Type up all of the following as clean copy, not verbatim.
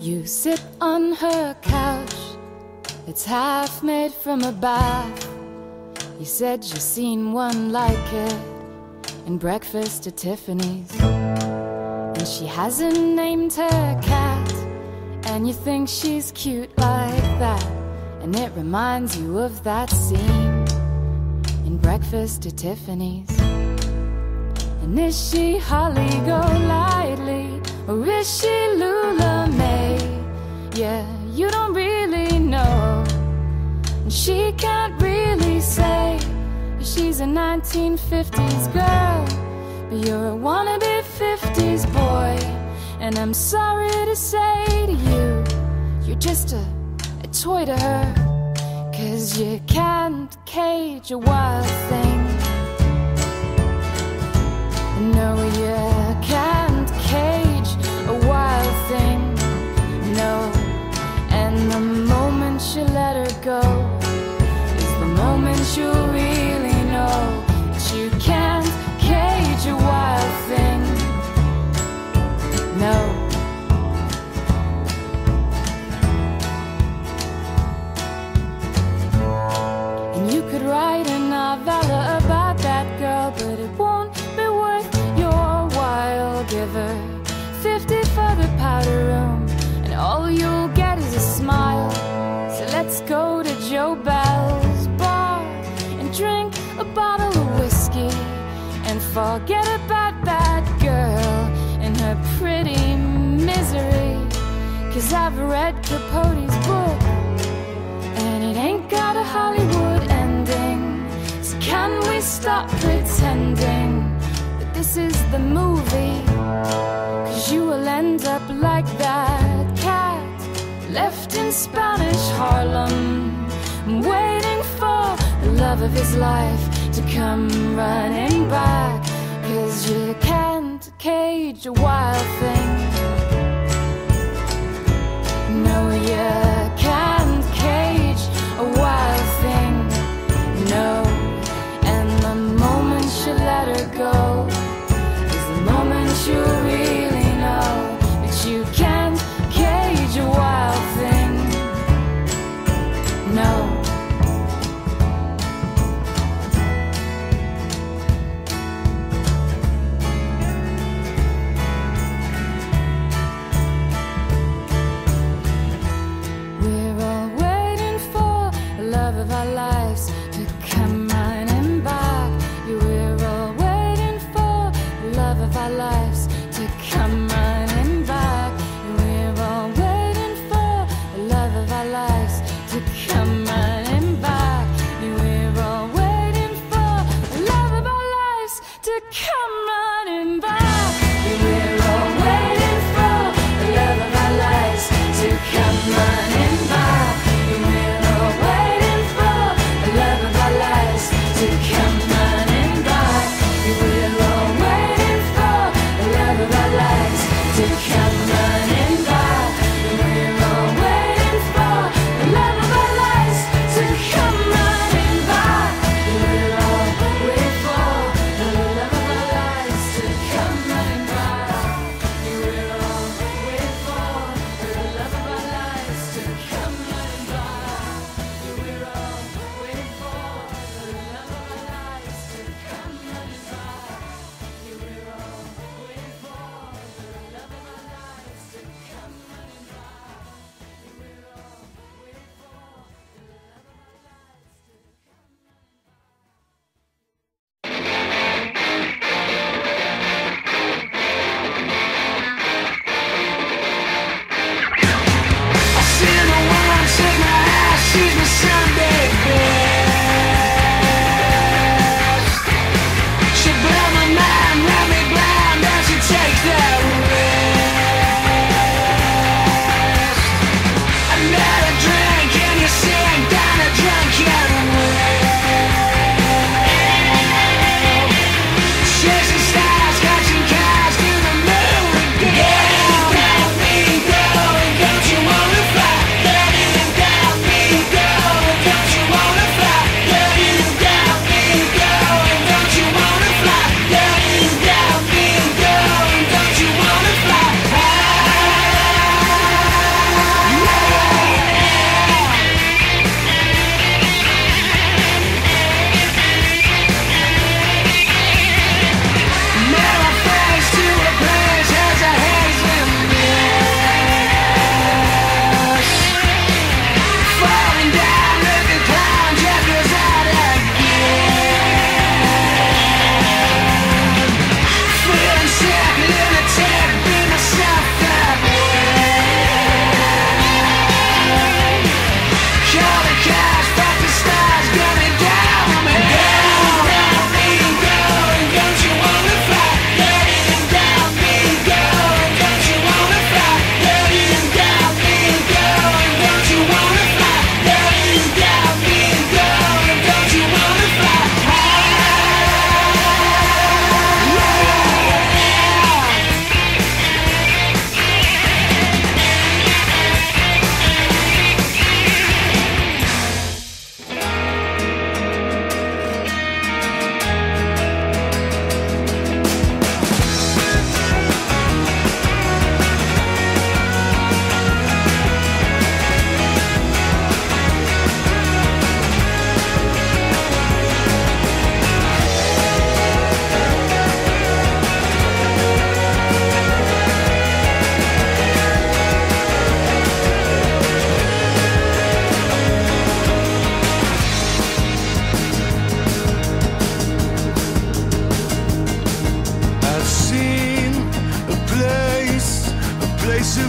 You sit on her couch, it's half made from a bath. You said you've seen one like it in breakfast at Tiffany's. And she hasn't named her cat, and you think she's cute like that, and it reminds you of that scene in Breakfast at Tiffany's. And is she Holly Golightly, or is she Lula May? Yeah, you don't really know, and she can't really say. She's a 1950s girl, but you're a wannabe 50s boy. And I'm sorry to say to you, you're just a toy to her, 'cause you can't cage a wild thing. No, you can't cage a wild thing, no. And the moment you let her go is the moment you'll really know that you can't cage a wild thing, no. And you could write a novella about that girl, but it won't be worth your while. Give her 50 for the powder room, and all you'll get is a smile. So let's go to Joe Bell's bar and drink a bottle of whiskey, and forget about that girl and her pretty misery. 'Cause I've read Capote's book, and it ain't got a Hollywood ending. So can we stop pretending that this is the movie? 'Cause you will end up like that cat left in Spanish Harlem, waiting for the love of his life to come running back. 'Cause you can't cage a wild thing. No, you can't cage a wild thing, no. And the moment you let her go is the moment you really know that you can't cage a wild thing, no.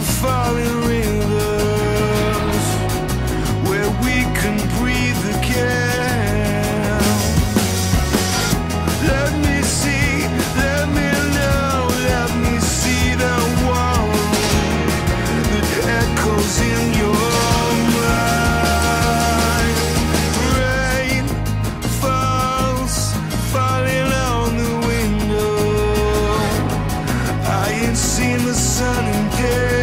to fall in rivers where we can breathe again. Let me see, let me know, let me see the one that echoes in your mind. Rain falls, falling on the window. I ain't seen the sun in days.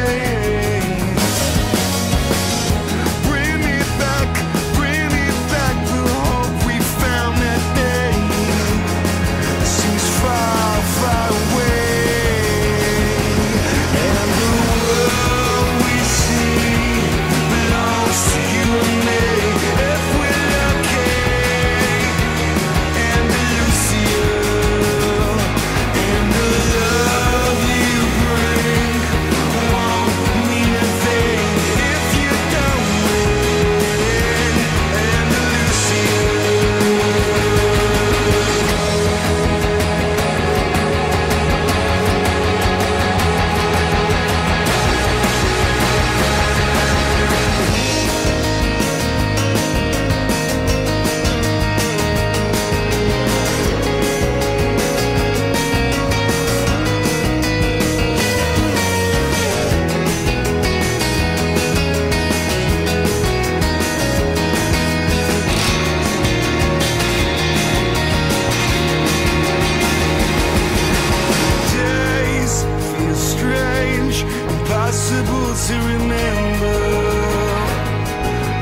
Impossible to remember,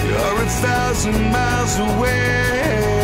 you're 1,000 miles away.